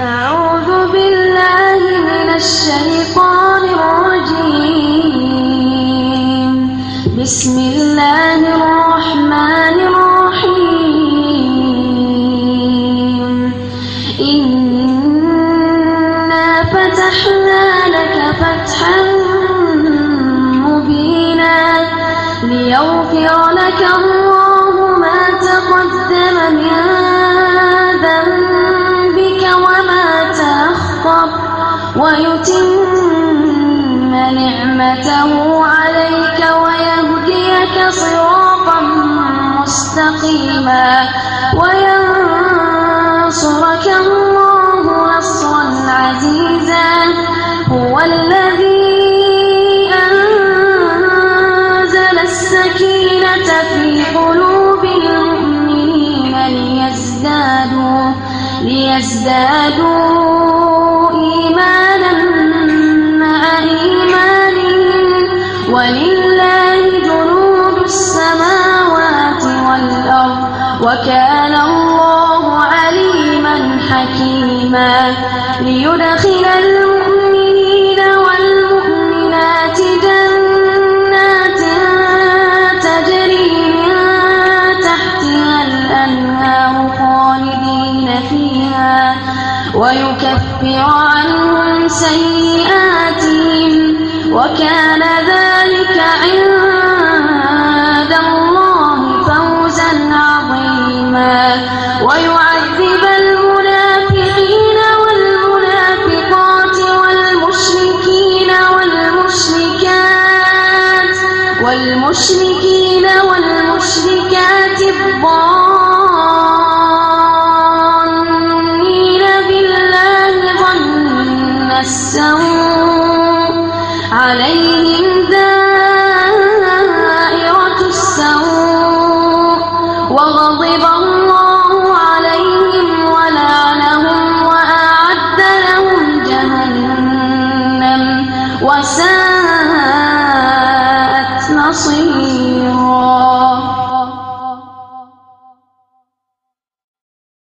أعوذ بالله من الشيطان الرجيم. بسم الله الرحمن الرحيم. إنا فتحنا لك فتحا مبينا ليغفر لك الله ما تقدم من ويتم نعمته عليك ويهديك صراطا مستقيما وينصرك الله نصرا عزيزا. هو الذي أنزل السكينة في قلوب المؤمنين ليزدادوا إيمانا ولله جنود السماوات والأرض وكان الله عليما حكيما. ليدخل المؤمنين والمؤمنات جنات تجري من تحتها الأنهار خالدين فيها ويكفر عنهم سيئاتهم وكان ذلك عند